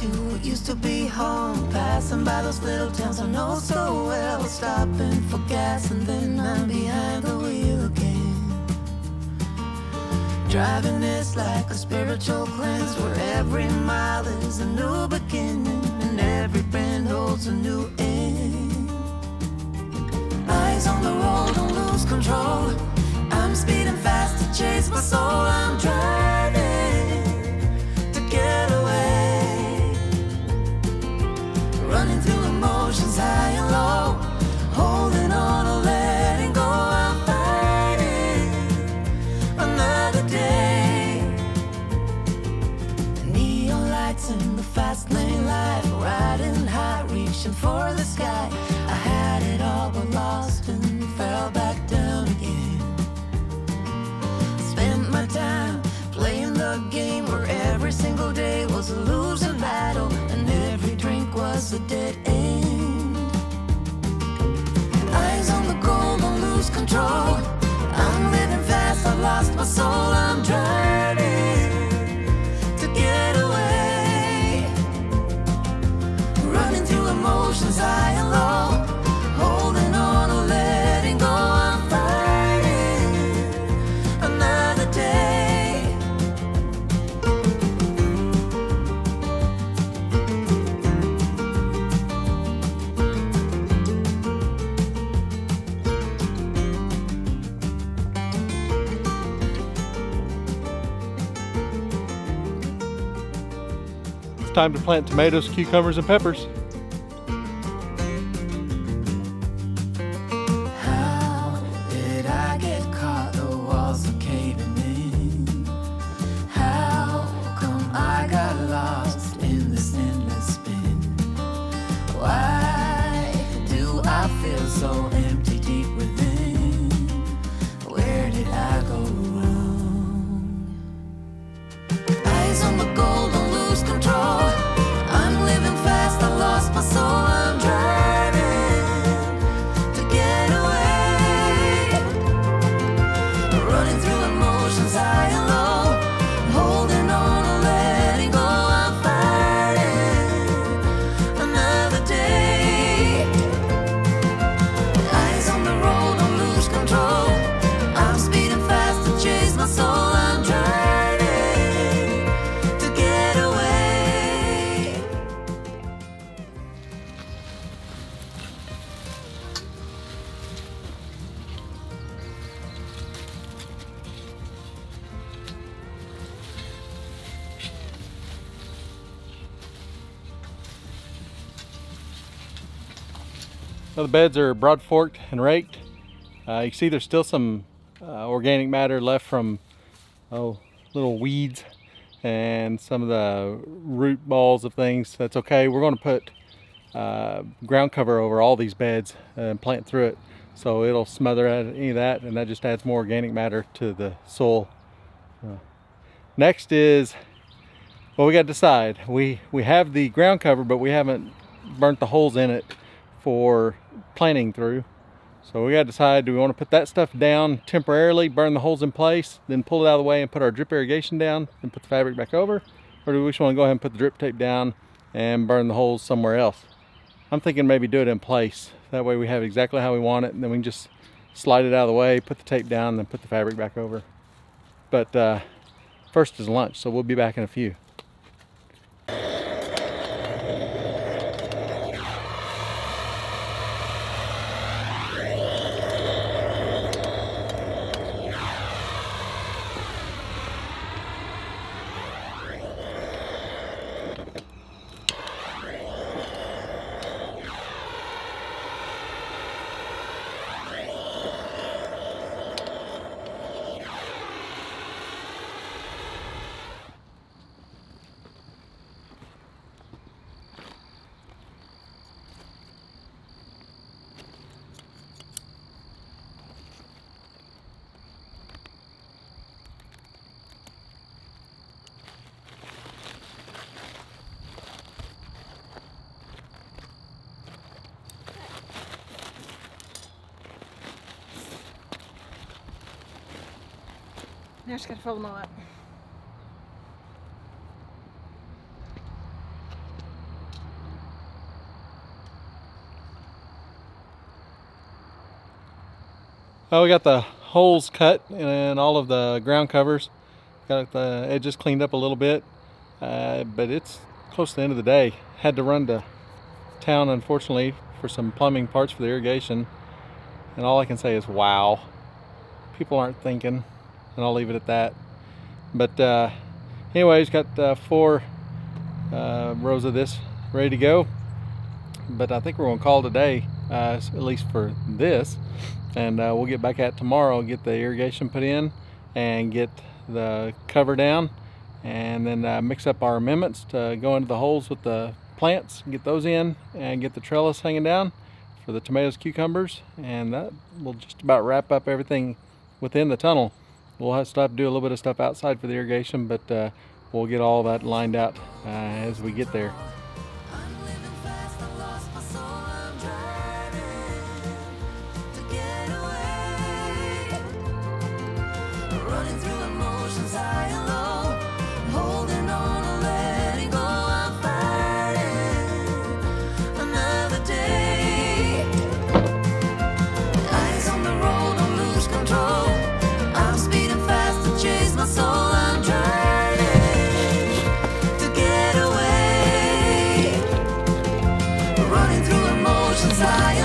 to. Used to be home, passing by those little towns I know so well, stopping for gas and then I'm behind the wheel again. Driving is like a spiritual cleanse, where every mile is a new beginning and every bend holds a new end. Eyes on the road, don't lose control. I'm speeding fast to chase my soul. I'm driving to get away, running through emotions high and low, holding on or letting go. I'm fighting another day. The neon lights in the fast lane life, riding high, reaching for the sky. I had it all but lost and fell back down again. Time playing the game where every single day was a losing battle and every drink was a dead end. Eyes on the goal, don't lose control. I'm living fast, I've lost my soul. I'm driving to get away, running through emotions high and low, holding on or letting go. I'm fighting another day. Time to plant tomatoes, cucumbers, and peppers. How did I get caught? The walls are caving in. How come I got lost in this endless spin? Why do I feel so empty deep within? Where did I go wrong? Eyes on the goal, don't lose control. I lost my soul, I'm driving to get away, running through emotions high and low, holding on and letting go. I'm fighting another day. Eyes on the road, don't lose control. I'm speeding fast to chase my soul. I'm driving. Now the beds are broad forked and raked. You can see there's still some organic matter left from little weeds and some of the root balls of things. That's okay. We're going to put ground cover over all these beds and plant through it, so it'll smother out any of that, and that just adds more organic matter to the soil. Next is, well, we got to decide. We have the ground cover, but we haven't burnt the holes in it for planting through. So we gotta decide, do we wanna put that stuff down temporarily, burn the holes in place, then pull it out of the way and put our drip irrigation down and put the fabric back over? Or do we just wanna go ahead and put the drip tape down and burn the holes somewhere else? I'm thinking maybe do it in place. That way we have exactly how we want it, and then we can just slide it out of the way, put the tape down, and then put the fabric back over. But first is lunch, so we'll be back in a few. Now I just gotta fold them all up. We got the holes cut and all of the ground covers. Got the edges cleaned up a little bit, but it's close to the end of the day. Had to run to town, unfortunately, for some plumbing parts for the irrigation. And all I can say is, wow, people aren't thinking, and I'll leave it at that. But anyways, got four rows of this ready to go. But I think we're going to call today, at least for this, and we'll get back at tomorrow, get the irrigation put in and get the cover down, and then mix up our amendments to go into the holes with the plants, get those in, and get the trellis hanging down for the tomatoes, cucumbers, and that will just about wrap up everything within the tunnel. We'll have to do a little bit of stuff outside for the irrigation, but we'll get all that lined out as we get there. Inside.